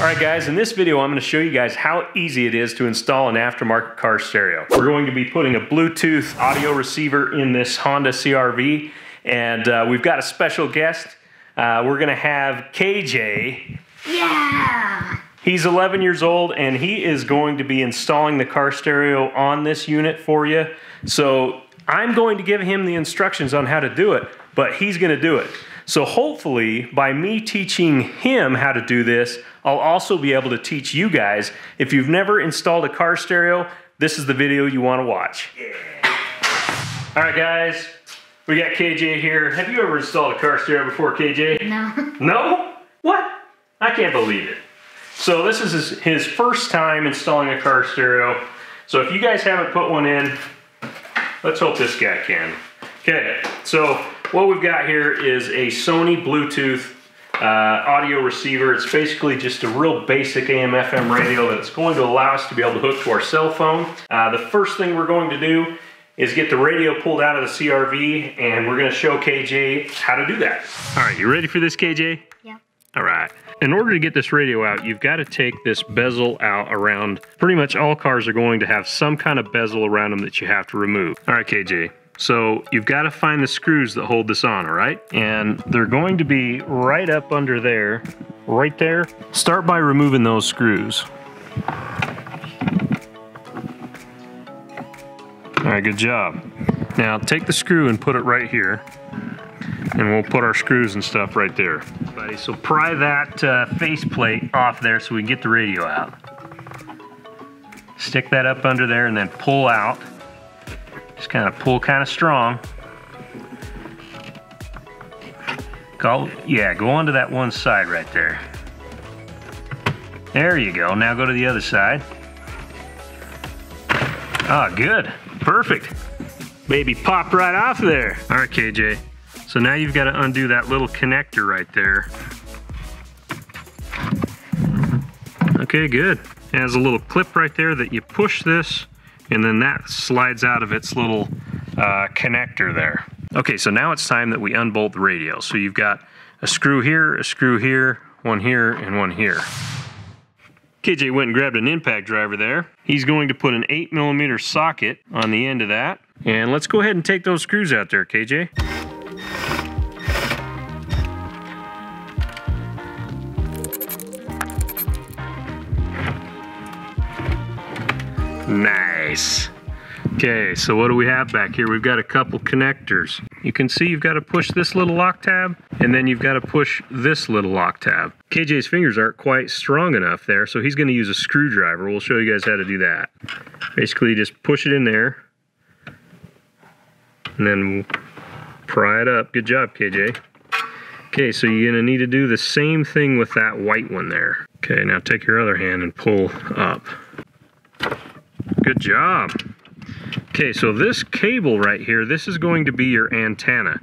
Alright guys, in this video I'm going to show you guys how easy it is to install an aftermarket car stereo. We're going to be putting a Bluetooth audio receiver in this Honda CRV, and we've got a special guest. We're going to have KJ. Yeah! He's 11 years old and he is going to be installing the car stereo on this unit for you. So I'm going to give him the instructions on how to do it, but he's going to do it. So hopefully, by me teaching him how to do this, I'll also be able to teach you guys. If you've never installed a car stereo, this is the video you want to watch. Yeah. All right, guys, we got KJ here. Have you ever installed a car stereo before, KJ? No. No? What? I can't believe it. So this is his first time installing a car stereo. So if you guys haven't put one in, let's hope this guy can. Okay, so what we've got here is a Sony Bluetooth audio receiver. It's basically just a real basic AM/FM radio that's going to allow us to be able to hook to our cell phone. The first thing we're going to do is get the radio pulled out of the CRV, and we're going to show KJ how to do that. All right, you ready for this, KJ? Yeah. All right. In order to get this radio out, you've got to take this bezel out around. Pretty much all cars are going to have some kind of bezel around them that you have to remove. All right, KJ. So you've got to find the screws that hold this on, all right? And they're going to be right up under there, right there. Start by removing those screws. All right, good job. Now take the screw and put it right here. And we'll put our screws and stuff right there. So pry that faceplate off there so we can get the radio out. Stick that up under there and then pull out. Just kind of pull kind of strong. Go onto that one side right there. There you go. Now go to the other side. Ah, good. Perfect. Baby, pop right off there. All right, KJ. So now you've got to undo that little connector right there. Okay, good. It has a little clip right there that you push this, and then that slides out of its little connector there. Okay, so now it's time that we unbolt the radio. So you've got a screw here, one here, and one here. KJ went and grabbed an impact driver there. He's going to put an 8mm socket on the end of that. And let's go ahead and take those screws out there, KJ. Nice. Okay, so what do we have back here? We've got a couple connectors. You can see you've got to push this little lock tab, and then you've got to push this little lock tab. KJ's fingers aren't quite strong enough there, so he's going to use a screwdriver. We'll show you guys how to do that. Basically, just push it in there, and then we'll pry it up. Good job, KJ. Okay, so you're going to need to do the same thing with that white one there. Okay, now take your other hand and pull up. Good job. Okay, so this cable right here, this is going to be your antenna.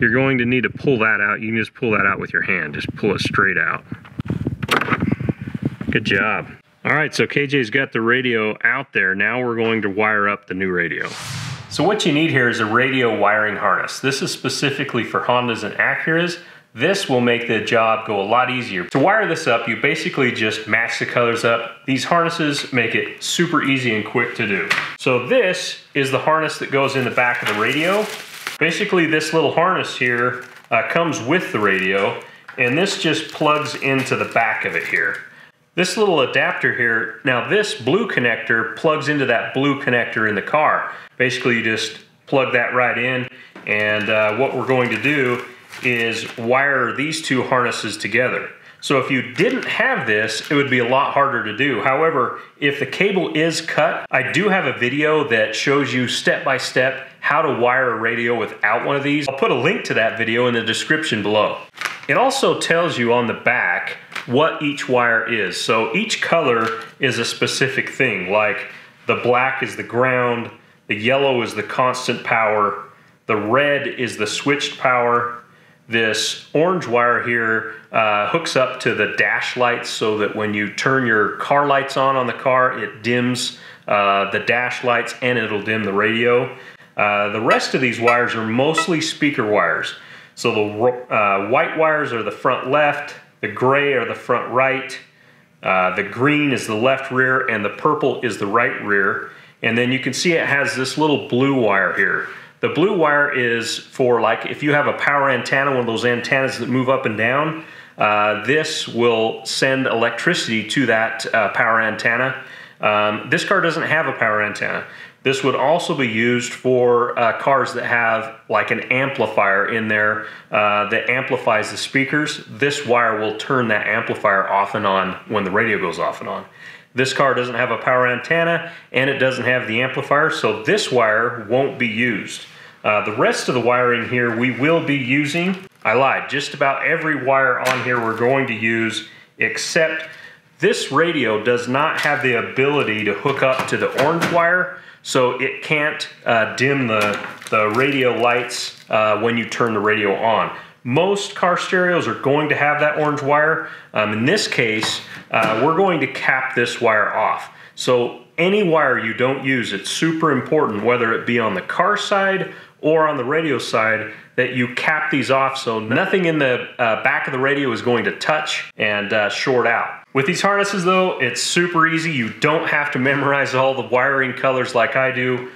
You're going to need to pull that out. You can just pull that out with your hand. Just pull it straight out. Good job. All right, so KJ's got the radio out there. Now we're going to wire up the new radio. So what you need here is a radio wiring harness. This is specifically for Hondas and Acuras. This will make the job go a lot easier. To wire this up, you basically just match the colors up. These harnesses make it super easy and quick to do. So this is the harness that goes in the back of the radio. Basically, this little harness here comes with the radio, and this just plugs into the back of it here. This little adapter here, now this blue connector plugs into that blue connector in the car. Basically, you just plug that right in, and what we're going to do is wire these two harnesses together. So if you didn't have this, it would be a lot harder to do. However, if the cable is cut, I do have a video that shows you step by step how to wire a radio without one of these. I'll put a link to that video in the description below. It also tells you on the back what each wire is. So each color is a specific thing, like the black is the ground, the yellow is the constant power, the red is the switched power. This orange wire here hooks up to the dash lights so that when you turn your car lights on the car, it dims the dash lights and it'll dim the radio. The rest of these wires are mostly speaker wires. So the white wires are the front left, the gray are the front right, The green is the left rear and the purple is the right rear. And then you can see it has this little blue wire here. The blue wire is for, like, if you have a power antenna, one of those antennas that move up and down, this will send electricity to that power antenna. This car doesn't have a power antenna. This would also be used for cars that have like an amplifier in there that amplifies the speakers. This wire will turn that amplifier off and on when the radio goes off and on. This car doesn't have a power antenna and it doesn't have the amplifier, so this wire won't be used. The rest of the wiring here we will be using. I lied, just about every wire on here we're going to use, except this radio does not have the ability to hook up to the orange wire. So it can't dim the radio lights when you turn the radio on. Most car stereos are going to have that orange wire. In this case, we're going to cap this wire off. So any wire you don't use, it's super important, whether it be on the car side or on the radio side, that you cap these off so nothing in the back of the radio is going to touch and short out. With these harnesses though, it's super easy. You don't have to memorize all the wiring colors like I do.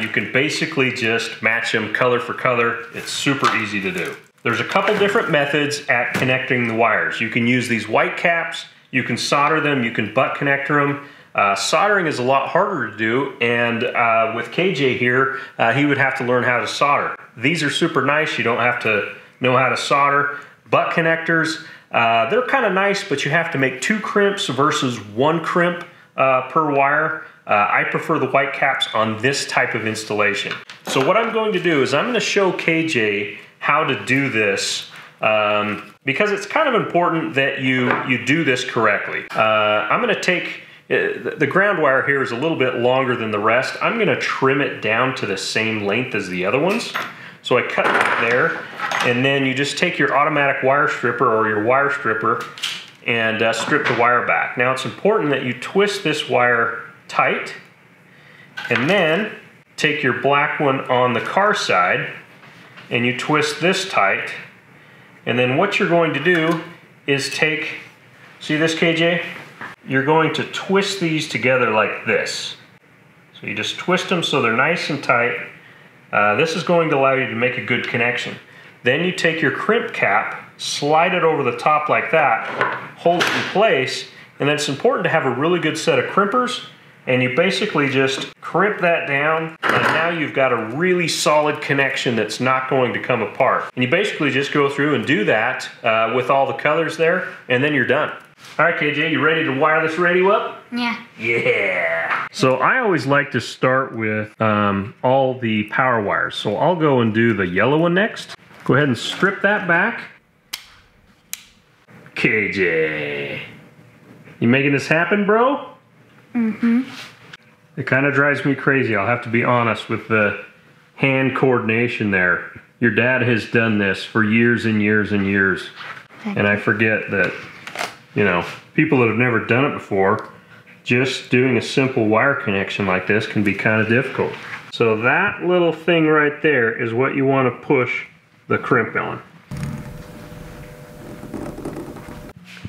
You can basically just match them color for color. It's super easy to do. There's a couple different methods at connecting the wires. You can use these white caps, you can solder them, you can butt connector them. Soldering is a lot harder to do, and with KJ here, he would have to learn how to solder. These are super nice, you don't have to know how to solder. Butt connectors, they're kind of nice, but you have to make two crimps versus one crimp per wire. I prefer the white caps on this type of installation. So what I'm going to do is I'm going to show KJ how to do this because it's kind of important that you do this correctly. I'm going to take, the ground wire here is a little bit longer than the rest. I'm going to trim it down to the same length as the other ones. So I cut it there, and then you just take your automatic wire stripper or your wire stripper and strip the wire back. Now it's important that you twist this wire tight, and then take your black one on the car side and you twist this tight. And then what you're going to do is take, see this KJ? You're going to twist these together like this. So you just twist them so they're nice and tight. This is going to allow you to make a good connection. Then you take your crimp cap, slide it over the top like that, hold it in place, and it's important to have a really good set of crimpers, and you basically just crimp that down, and now you've got a really solid connection that's not going to come apart. And you basically just go through and do that with all the colors there, and then you're done. All right, KJ, you ready to wire this radio up? Yeah. Yeah. So I always like to start with all the power wires. So I'll go and do the yellow one next. Go ahead and strip that back. KJ, you making this happen, bro? Mm-hmm. It kind of drives me crazy. I'll have to be honest with the hand coordination there. Your dad has done this for years and years and years. And I forget that, you know, people that have never done it before, just doing a simple wire connection like this can be kind of difficult. So that little thing right there is what you want to push the crimp on.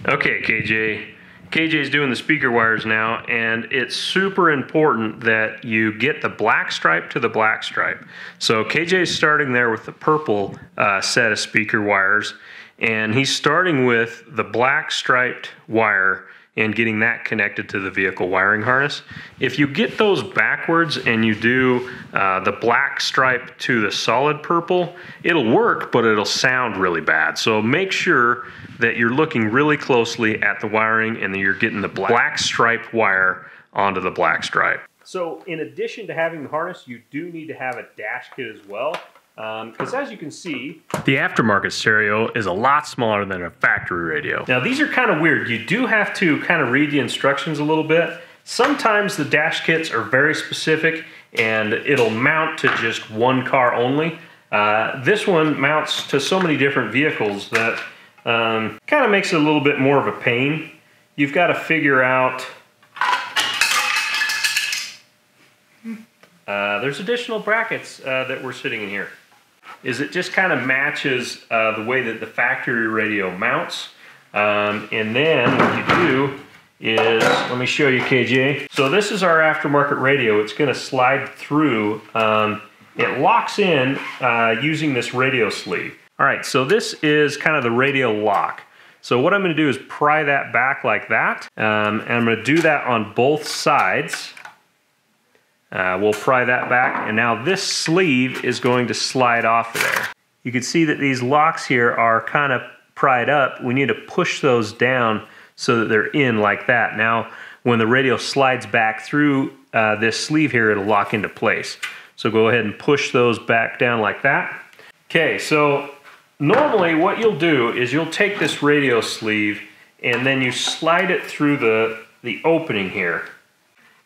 Okay, KJ's doing the speaker wires now, and it's super important that you get the black stripe to the black stripe. So KJ's starting there with the purple set of speaker wires, and he's starting with the black striped wire and getting that connected to the vehicle wiring harness. If you get those backwards and you do the black stripe to the solid purple, it'll work, but it'll sound really bad. So make sure that you're looking really closely at the wiring and that you're getting the black stripe wire onto the black stripe. So in addition to having the harness, you do need to have a dash kit as well. Because as you can see, the aftermarket stereo is a lot smaller than a factory radio. Now these are kind of weird. You do have to kind of read the instructions a little bit. Sometimes the dash kits are very specific and it'll mount to just one car only. This one mounts to so many different vehicles that kind of makes it a little bit more of a pain. You've got to figure out... there's additional brackets that were sitting in here. It just kind of matches the way that the factory radio mounts. And then what you do is, let me show you, KJ. So this is our aftermarket radio. It's gonna slide through. It locks in using this radio sleeve. All right, so this is kind of the radio lock. So what I'm gonna do is pry that back like that. And I'm gonna do that on both sides. We'll pry that back, and now this sleeve is going to slide off of there. You can see that these locks here are kind of pried up. We need to push those down so that they're in like that. Now, when the radio slides back through this sleeve here, it'll lock into place. So go ahead and push those back down like that. Okay, so normally what you'll do is you'll take this radio sleeve and then you slide it through the opening here.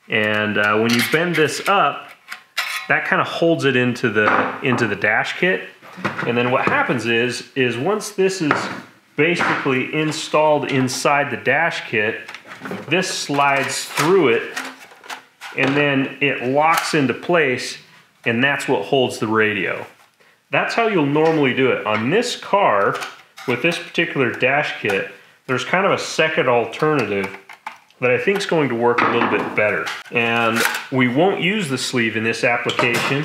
And when you bend this up, that kind of holds it into the dash kit. And then what happens is once this is basically installed inside the dash kit, this slides through it, and then it locks into place, and that's what holds the radio. That's how you'll normally do it. On this car, with this particular dash kit, there's kind of a second alternative that I think is going to work a little bit better. And we won't use the sleeve in this application.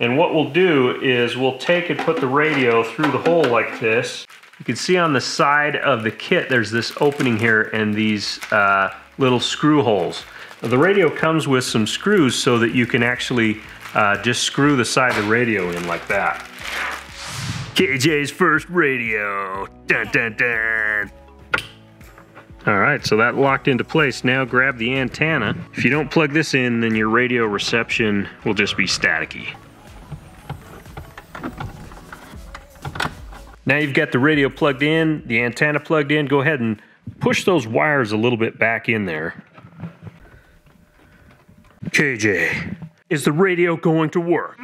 And what we'll do is we'll take and put the radio through the hole like this. You can see on the side of the kit, there's this opening here and these little screw holes. Now, the radio comes with some screws so that you can actually just screw the side of the radio in like that. KJ's first radio, dun dun dun. All right, so that locked into place. Now grab the antenna. If you don't plug this in, then your radio reception will just be staticky. Now you've got the radio plugged in, the antenna plugged in. Go ahead and push those wires a little bit back in there. KJ, is the radio going to work?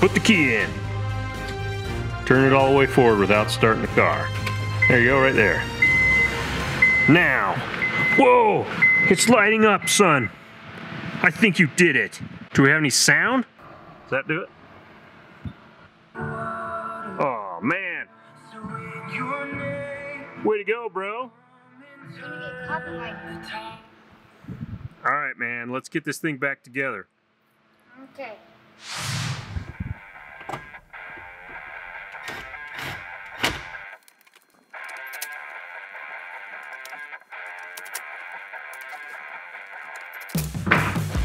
Put the key in. Turn it all the way forward without starting the car. There you go, right there. Now, whoa, it's lighting up, son. I think you did it. Do we have any sound? Does that do it? Oh, man. Way to go, bro. All right, man, let's get this thing back together. Okay.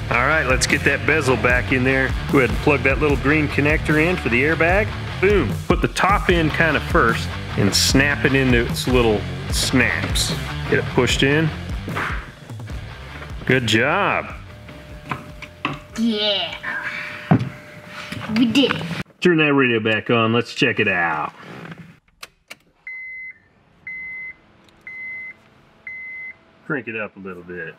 All right, let's get that bezel back in there. Go ahead and plug that little green connector in for the airbag. Boom, put the top in kind of first and snap it into its little snaps. Get it pushed in. Good job. Yeah, we did it. Turn that radio back on, let's check it out. Crank it up a little bit.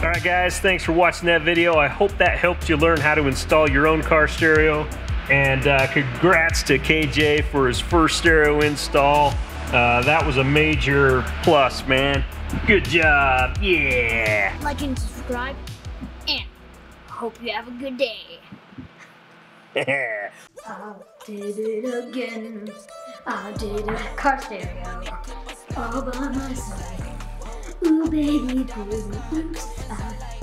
Alright guys, thanks for watching that video. I hope that helped you learn how to install your own car stereo. And congrats to KJ for his first stereo install. That was a major plus, man. Good job, yeah. Like and subscribe, and hope you have a good day. I did it again. I did it. Car stereo. All by myself. Ooh, baby, baby, oops.